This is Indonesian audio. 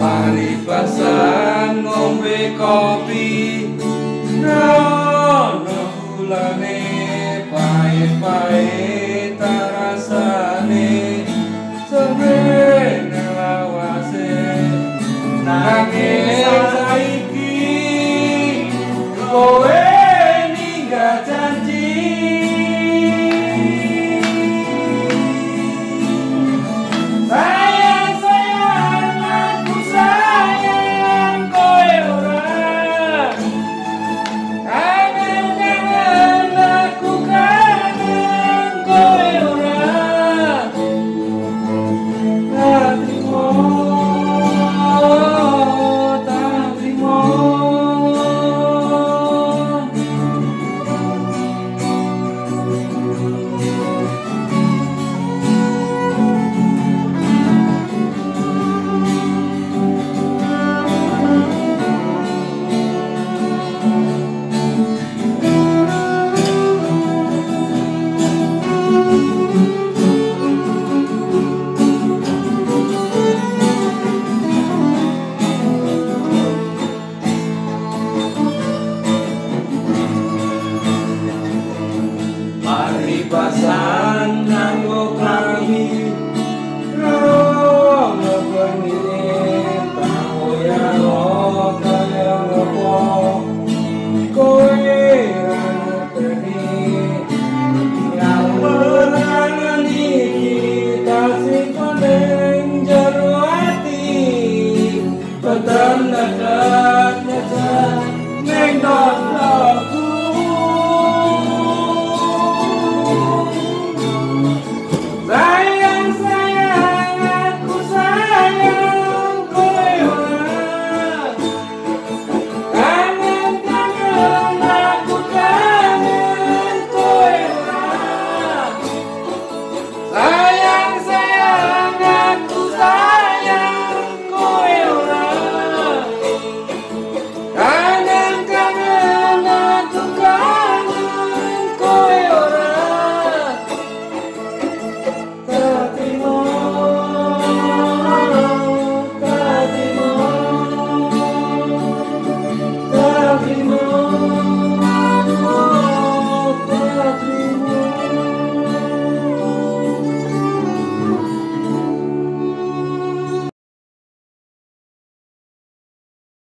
Paribasan ngombe kopi rono hulane pahit-pahit tarasane sebene lawase nangis saiki kowe ninggal janji pasar.